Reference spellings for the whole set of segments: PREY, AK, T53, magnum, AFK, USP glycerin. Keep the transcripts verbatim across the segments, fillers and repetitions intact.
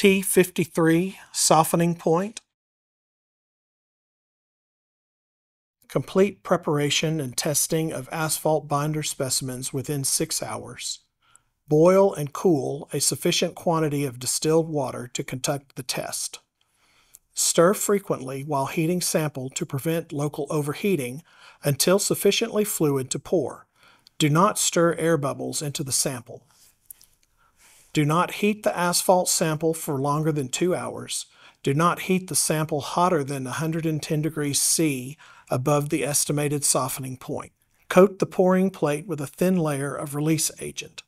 T fifty-three softening point. Complete preparation and testing of asphalt binder specimens within six hours. Boil and cool a sufficient quantity of distilled water to conduct the test. Stir frequently while heating sample to prevent local overheating until sufficiently fluid to pour. Do not stir air bubbles into the sample. Do not heat the asphalt sample for longer than two hours. Do not heat the sample hotter than one hundred ten degrees C above the estimated softening point. Coat the pouring plate with a thin layer of release agent.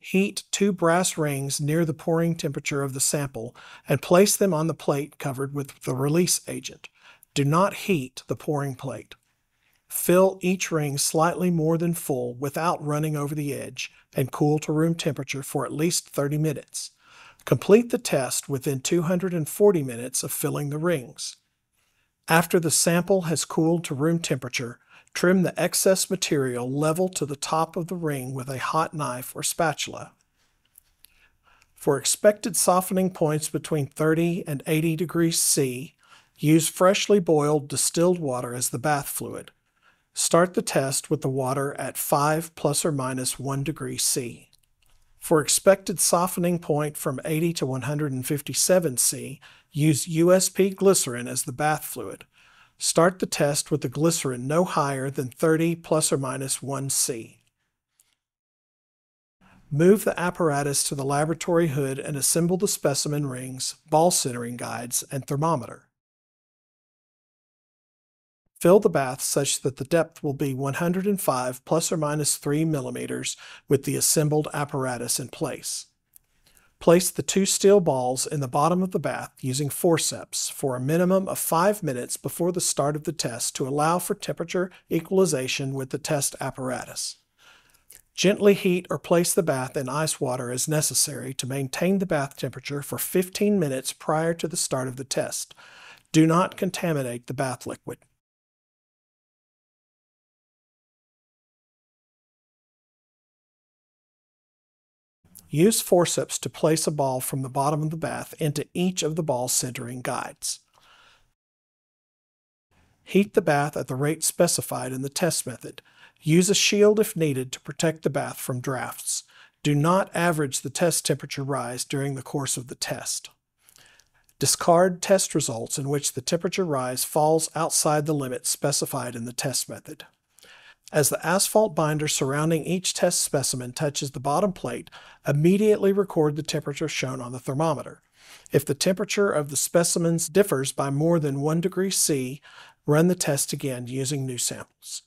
Heat two brass rings near the pouring temperature of the sample and place them on the plate covered with the release agent. Do not heat the pouring plate. Fill each ring slightly more than full without running over the edge and cool to room temperature for at least thirty minutes. Complete the test within two hundred forty minutes of filling the rings. After the sample has cooled to room temperature, trim the excess material level to the top of the ring with a hot knife or spatula. For expected softening points between thirty and eighty degrees C, use freshly boiled distilled water as the bath fluid. Start the test with the water at five plus or minus one degree C. For expected softening point from eighty to one hundred fifty-seven C, use U S P glycerin as the bath fluid. Start the test with the glycerin no higher than thirty plus or minus one C. Move the apparatus to the laboratory hood and assemble the specimen rings, ball centering guides, and thermometer. Fill the bath such that the depth will be one hundred five plus or minus three millimeters with the assembled apparatus in place. Place the two steel balls in the bottom of the bath using forceps for a minimum of five minutes before the start of the test to allow for temperature equalization with the test apparatus. Gently heat or place the bath in ice water as necessary to maintain the bath temperature for fifteen minutes prior to the start of the test. Do not contaminate the bath liquid. Use forceps to place a ball from the bottom of the bath into each of the ball centering guides. Heat the bath at the rate specified in the test method. Use a shield if needed to protect the bath from drafts. Do not average the test temperature rise during the course of the test. Discard test results in which the temperature rise falls outside the limit specified in the test method. As the asphalt binder surrounding each test specimen touches the bottom plate, immediately record the temperature shown on the thermometer. If the temperature of the specimens differs by more than one degree C, run the test again using new samples.